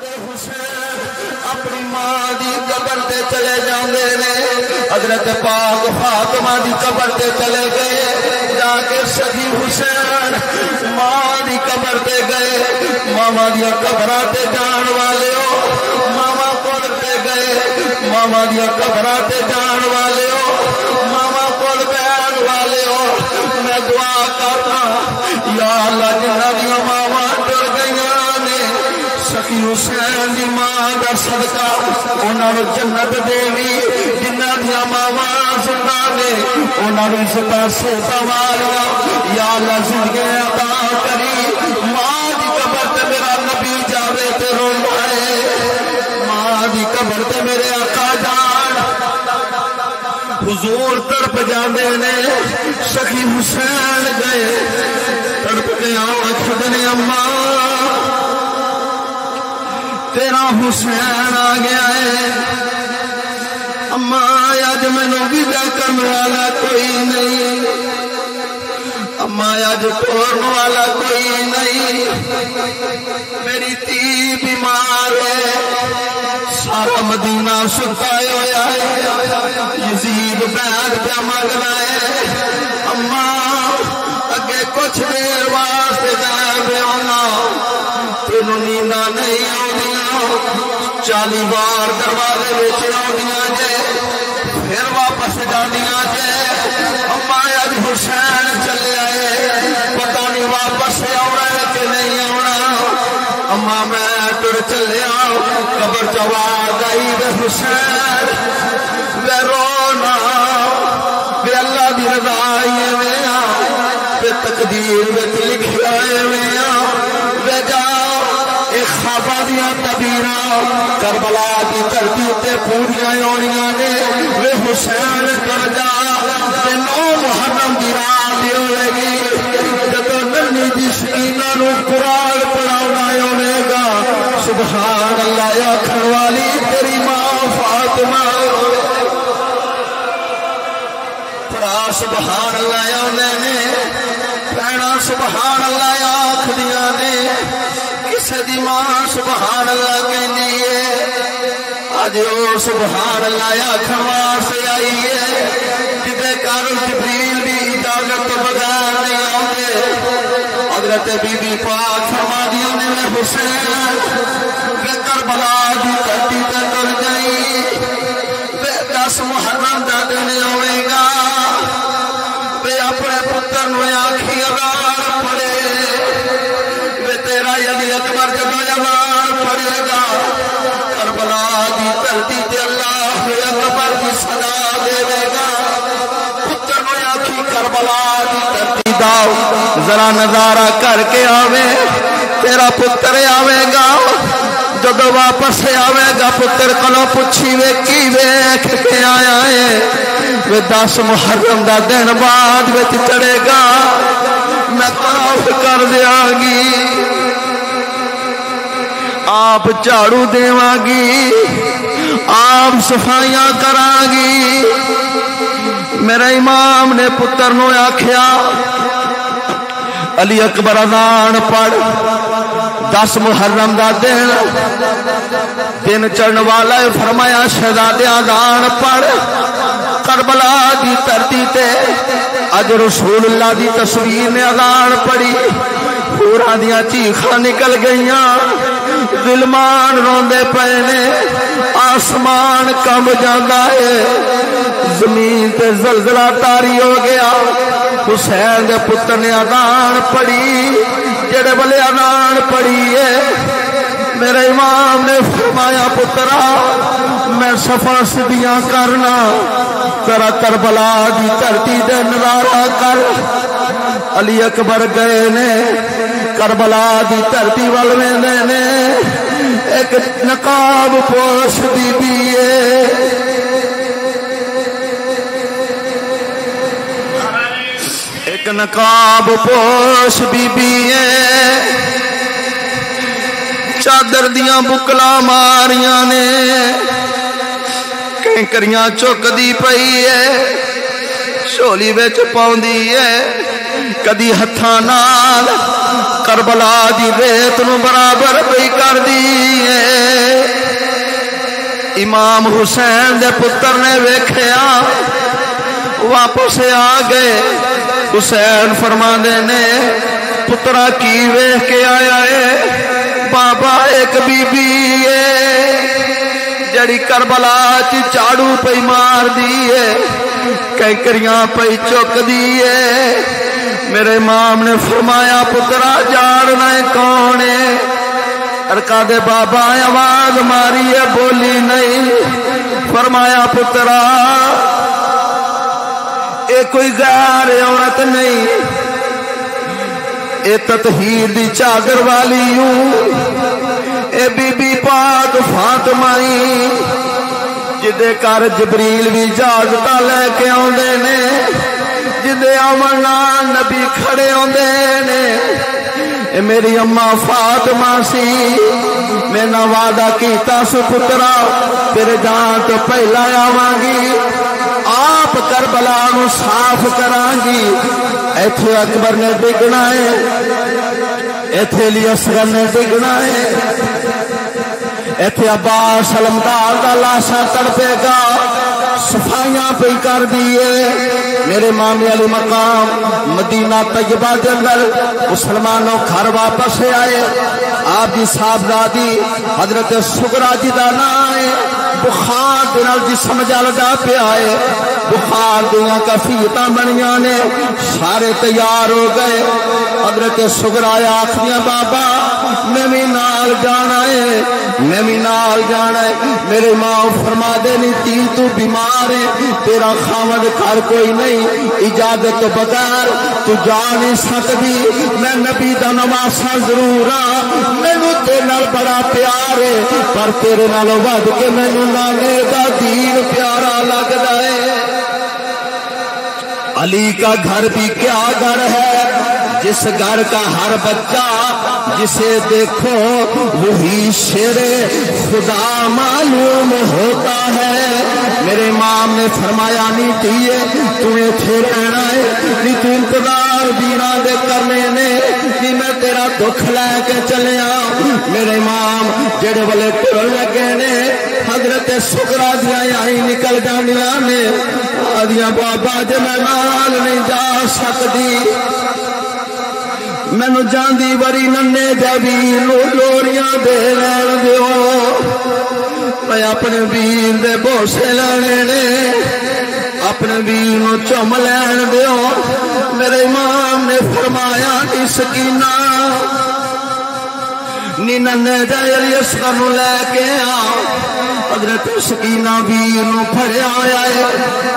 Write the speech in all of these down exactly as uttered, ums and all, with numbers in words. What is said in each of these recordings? अपनी मां की कबर से चले जाते हैं। हजरत पाक फातिमा की कबर से चले गए, जाके सही हुसैन मां की कबर से गए। मामा दिया कबर से जान वाले हो, मामा कोल पे गए। मामा दिया कबर से जान वाले हो, मामा कोल पे आन वाले हो। मैं दुआ करता या अल्लाह जिन्हां दी मामा डर गईयां ने सखी हुसैन दी मां दा सदका उन्होंने जन्नत देवी। जिन्हां दियां मावां जिंदा ने उन्होंने सदा सेवावालियां या अल्लाह जिंदगी अता करी। मां दी कबर ते मेरा नबी जावे ते रोंदा है, मां दी कबर ते मेरे आका जान हुजूर तड़प जांदे ने। सखी हुसैन गए तड़पदे आखदे अम्मा तेरा हुसैन आ गया है। अम्मा अज मैनू विदा करने वाला कोई नहीं, अम्मा अज तोड़न वाला कोई नहीं। मेरी धी बीमार है, सारा मदीना सुता होया है, यजीद बैठ पे मगना है। अम्मा अगे कुछ देर वास्ते मैं आना, तेनू नींदा नहीं आउंदी, चाली बार दरवाजे विच आउंदियां जे फिर वापस जांदियां जे। अम्मा अज हुसैन चले आए, पता नहीं वापस आउणा है कि नहीं आउणा। अम्मा मैं तुर चलिया कबर च आवाज़ आई वे हुसैन वे रोना, वे अल्लाह दी रज़ा वे आ, वे तकदीर विच लिखिया वे आ, वे जा खाबा दिया तबीरा करबला की धरती उत्ते पूरियां होणियां ने। वे हुसैन कर जा ते नौ मुहर्रम दी रात होगी, जदों नन्नी दी सकीना नूं कुरान पढ़ाउणा होवेगा। सुभान अल्लाह आखण वाली तेरी मां फातिमा पढ़ा सुभान अल्लाह आंदे ने, भैणां सुभान अल्लाह आखदियां ने, किसी मां सुभान अल्लाह कहती है। अज वो सुभान अल्लाह आखण वास्ते आई है, जिदे घर जिब्रील दी इजाजत तो बगैर नहीं आते। हजरत बीबी पाक फरमादियां ने मैं हुसैन वे करबला दी धरती ते तुर गई, वे दस मुहर्रम दा दिन आवेगा। वे अपने पुत्र नूं आखी अज़ान पढ़े, अकबर जदा जवान पड़ेगा। करबला की धरती ते अल्लाह अकबर की सदा देवेगा। पुत्र ने आखी करबला की धरती दा जरा नजारा करके आवे, तेरा पुत्र आवेगा। जदों वापस आवेगा पुत्र कोलों पुछी वे की वेख के आया है। वे दस मुहर्रम दा दिन बाद विच चढ़ेगा। मैं तवाफ कर दियागी, आप झाड़ू देवागी, आप सफाइयां करागी। मेरा इमाम ने पुत्र नूं आख्या अली अकबर अज़ान पढ़, दस मुहर्रम दा दिन दिन चढ़न वाला। फरमाया शहजादे अज़ान पढ़, करबला दी धरती ते अज रसूलुल्लाह दी तस्वीर ने अज़ान पढ़ी। होरां दियां चीखां निकल गईयां, दिलमान रोंदे पए ने, आसमान कंब जांदा है, जमीन ते जलजला तारी हो गया। हुसैन दे पुत्र ने अज़ान पढ़ी, जेड़े बले अज़ान पढ़ी है। मेरे इमाम ने फरमाया पुत्रा मैं सफा सिद्धियां करना, तेरा करबला दी धरती दे नज़ारा कर। अली अकबर गए ने करबला की धरती वाल वेंदे ने, एक नकाब पोश बीबी है। एक नकाब पोश बीबी है, चादर दियां बुकला मारियां ने, कैंकरियां चुकदी पई है, झोली विच पाउंदी है। कदी हत्थां नाल करबला दी रेत नूं बराबर पई करदी है। इमाम हुसैन दे पुत्र ने वेख्या वापस आ गए। हुसैन फरमांदे ने पुत्रा की वेख के आया है बाबा, एक बीबी है जड़ी करबला च झाड़ू पई मार दी है, कैंकरियां पई चुक दी है। मेरे इमाम ने फरमाया पुत्रा जानना है कौन है? अरका दे बाबा आवाज मारी है बोली नहीं। फरमाया पुत्रा ये कोई गैर औरत नहीं, ये ततहीर दी चादर वाली हूं, ये बीबी पाक फातमाई जिदे घर जबरील भी इजाजत लेके आउंदे ने, जिदे आवन नाल नबी खड़े आउंदे ने। ए मेरी अम्मा फातिमा सी, मैंने वादा किया सु पुत्रा तेरे जान तो पहला आवांगी, आप करबला नूं साफ करांगी। इथे अकबर ने डिगना है, इथे अली असगर ने डिगना है, इथे अब्बास अलमदार दा लाशा तड़पेगा। सफाइयां पे कर दिए मेरे मामे अली मकाम मदीना तय्यबा के अंदर मुसलमानों घर वापस आए। आप जी साहबजादी हजरत सुगरा जी का ना है बुखार जी समझा लगा पे आए, बुखार दिया कफीता बनिया ने, सारे तैयार हो गए। हजरत सुगरा आखिया बाबा मैं भी नाल जाना है, मैं भी नाल जाना है। मेरे माँ फरमा दे नी ती तू बीमार है, तेरा खावंद घर कोई नहीं, इजाजत तो बगैर तू जा नहीं सकती। मैं नबी दा नवासा जरूर हाँ, मैनू तेरे नाल बड़ा प्यार है, पर तेरे नाल वध के मैनू नाने दा दीन प्यारा लगदा है। अली का घर भी क्या घर है, जिस घर का हर बच्चा जिसे देखो वही शेरे खुदा मालूम होता है। मेरे इमाम ने फरमाया नहीं थिए तुम्हें थे रहना है, नहीं तू इंतजार दीना दे करने ने, नहीं मैं तेरा दुख लैके चले आ। मेरे इमाम जेड़े वाले तुरन लगे ने हजरत सुगरा दियां यहीं निकल जानिया ने आदियां बाबा जे मैं नाल नहीं जा सकती, मैनू जांदी वरी नन्ने देवी लोरियां दे लैण दिओ, मैं अपने वीर दे बोसे लैणे ने, अपने वीर नू चुम लैण दिओ। मेरे इमाम ने फरमाया कि सकीना नी नन्ने दे अली असगर नू लैके आ। हजरत सकीना वीर नू फड़िया होया है,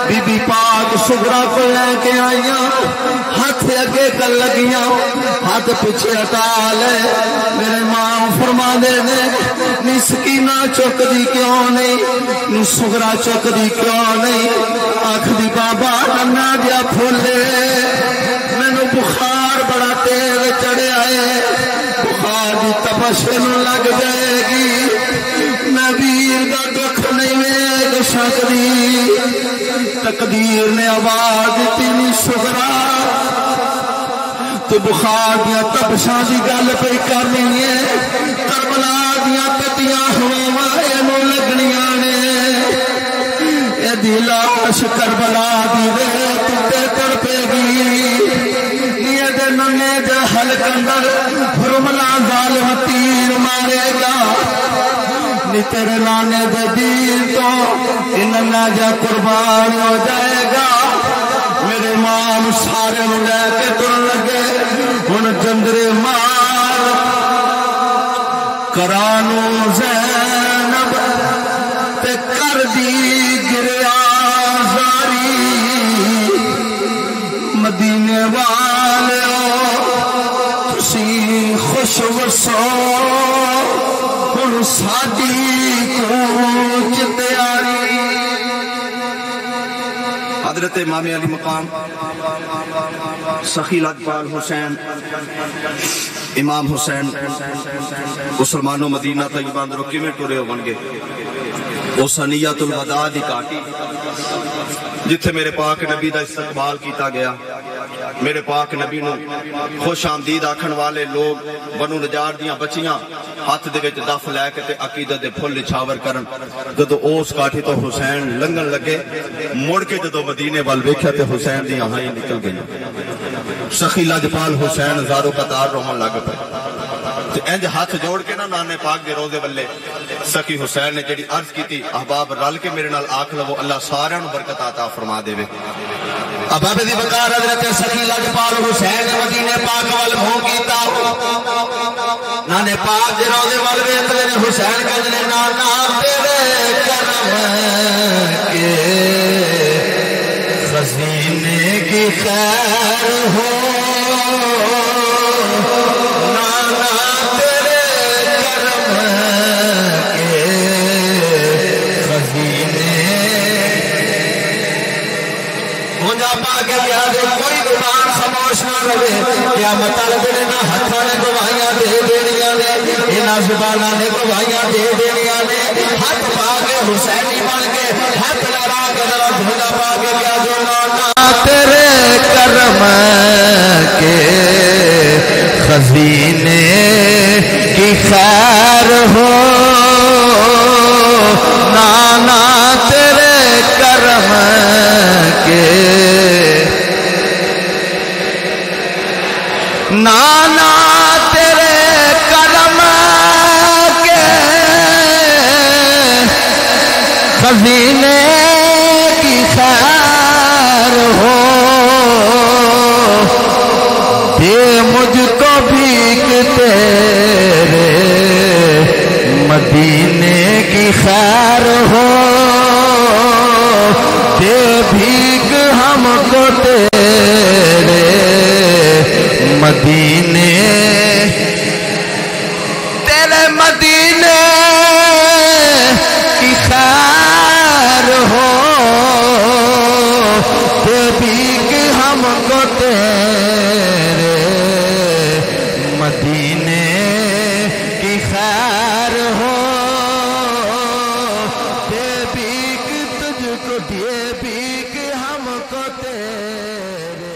बीबी पाक सुगरा को लेके आईया, हाथ अगे कर लगिया हाथ पीछे हटा ले। मेरे मां फरमांदे ने नी सकीना चुकदी क्यों नहीं, नी सुगरा चुकदी क्यों नहीं? आखदी बाबा नन्ना दिया फुले मैनू बुखार बड़ा तेज चढ़िया है, बुखार दी तपश नू लग जाएगी, मैं वीर दा दुख नहीं वेख सकदी। तकदीर ने आवाज दिती नी सुगरा तू बुखार दिया तपशा की गल पई करनी है, करबला दिया ततियां हवावां इहनूं लगनियां ने, इहदी लाश करबला दी रेत ते तड़पेगी, इहदे नन्ने दे हलक अंदर हुरमला ज़ालिम तीर मारेगा। तेरे लाने दे दीन तो इन्ना जा कुर्बान हो जाएगा। मेरे इमाम सारे लैके तुरन लगे, हुन जंदरे मार करानू ज़ैनब ते कर दी गिरिया जारी। मदीने वाले तुसी खुश वसो सादी कूच तैयारी। हजरत इमाम अली मकाम सखी लजपाल हुसैन इमाम हुसैन मुसलमानों मदीना तय्यबा अंदरों किवें टुरे होणगे, उस नियतुल वदा दी काटी जिथे मेरे पाक नबी दा इस्तकबाल किया गया। मेरे पाक नबी नू खुश आमदीद आखन वाले लोग बनू नजार दियां बच्चियां हाथ दे विच दफ लै के ते अकीदत दे फुल निछावर करन। जदों उस काठी तो हुसैन लंघन लगे मुड़ के जदों मदीने वाल वेख्या ते हुसैन दी हाई निकल गई। सखी लजपाल हुसैन हजारों कतार रोवन लग पे ते इंज हाथ जोड़ के ना नाने पाक दे रोजे वल्ले सखी हुसैन ने जिहड़ी अर्ज कीती, अहबाब रल के मेरे नाल आख लवो अल्लाह सारिआं नू बरकत अता फरमा देवे। अबाबे दी बकार हजरत सकी लजपाल हुसैन मदीने पाक वाल मुंह कीता, नाने पाक दे रोजे वाल वेखदे ने हुसैन कहंदे ने नाना तेरे करम के खज़ीने की खैर हो, नाना तेरे करम के खज़ीने के कोई दुकान खामोश ना रहे। क्या मतलब ना हथा ने गवाहियां दे देनिया ने, इन्होंने जुबाना ने गवाहियां दे देनिया ने। हथ पा के हुसैनी बन के हथ लड़ा के जरा भूला पा के क्या जो नाना तेरे करम के खज़ीने की खैर हो, नाना तेरे करम के, नाना तेरे करम के खज़ीने की खैर हो। दे मुझको भीख तेरे मदीने की खैर हो, दे भीख हमको तेरे मदीने, तेरे मदीने की खैर हो, देवी की हमको तेरे मदीने की खैर हो, देवी की तुझको देवी की हमको तेरे